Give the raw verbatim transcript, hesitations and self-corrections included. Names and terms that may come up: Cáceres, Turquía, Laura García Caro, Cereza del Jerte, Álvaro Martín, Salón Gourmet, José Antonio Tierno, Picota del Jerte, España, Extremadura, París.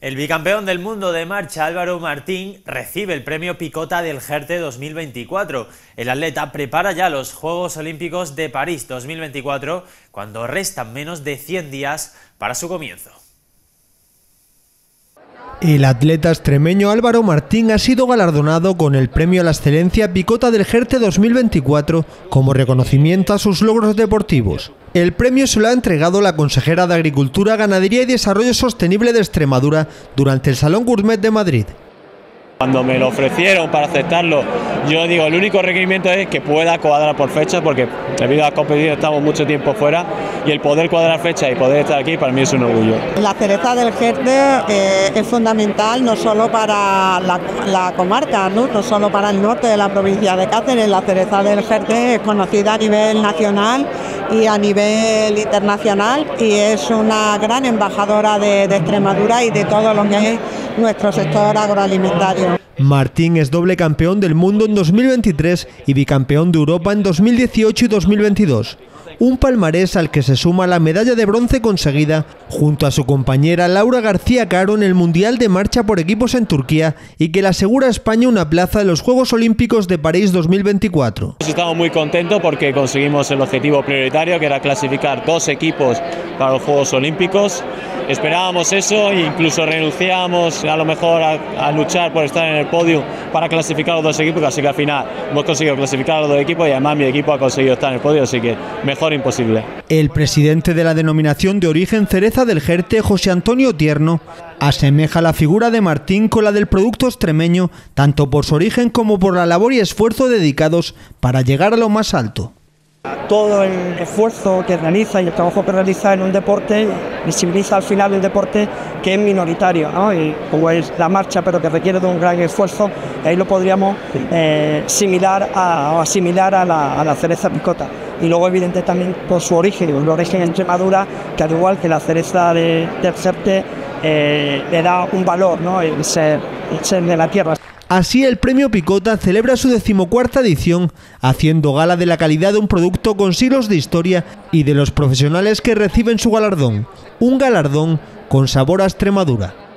El bicampeón del mundo de marcha Álvaro Martín recibe el premio Picota del Jerte dos mil veinticuatro. El atleta prepara ya los Juegos Olímpicos de París dos mil veinticuatro cuando restan menos de cien días para su comienzo. El atleta extremeño Álvaro Martín ha sido galardonado con el premio a la excelencia Picota del Jerte dos mil veinticuatro como reconocimiento a sus logros deportivos. El premio se lo ha entregado la consejera de Agricultura, Ganadería y Desarrollo Sostenible de Extremadura durante el Salón Gourmet de Madrid. Cuando me lo ofrecieron para aceptarlo, yo digo, el único requerimiento es que pueda cuadrar por fecha, porque debido a competir estamos mucho tiempo fuera, y el poder cuadrar fecha y poder estar aquí para mí es un orgullo. La cereza del Jerte eh, es fundamental no solo para la, la comarca, ¿no? no solo para el norte de la provincia de Cáceres. La cereza del Jerte es conocida a nivel nacional y a nivel internacional, y es una gran embajadora de, de Extremadura y de todo lo que es nuestro sector agroalimentario. Martín es doble campeón del mundo en dos mil veintitrés y bicampeón de Europa en dos mil dieciocho y dos mil veintidós. Un palmarés al que se suma la medalla de bronce conseguida junto a su compañera Laura García Caro en el Mundial de Marcha por Equipos en Turquía, y que le asegura a España una plaza en los Juegos Olímpicos de París dos mil veinticuatro. Estamos muy contentos porque conseguimos el objetivo prioritario, que era clasificar dos equipos para los Juegos Olímpicos. Esperábamos eso e incluso renunciábamos a lo mejor a, a luchar por estar en el podio para clasificar los dos equipos, así que al final hemos conseguido clasificar a los dos equipos y además mi equipo ha conseguido estar en el podio, así que mejor imposible. El presidente de la denominación de origen cereza del Jerte, José Antonio Tierno, asemeja la figura de Martín con la del producto extremeño, tanto por su origen como por la labor y esfuerzo dedicados para llegar a lo más alto. Todo el esfuerzo que realiza y el trabajo que realiza en un deporte visibiliza al final un deporte que es minoritario, ¿no? Y como es la marcha, pero que requiere de un gran esfuerzo, ahí lo podríamos eh, similar a, o asimilar a la, a la cereza picota. Y luego evidente también por su origen, el origen en Extremadura, que al igual que la cereza de, del Jerte eh, le da un valor, ¿no? El ser, el ser de la tierra. Así, el premio Picota celebra su decimocuarta edición, haciendo gala de la calidad de un producto con siglos de historia y de los profesionales que reciben su galardón. Un galardón con sabor a Extremadura.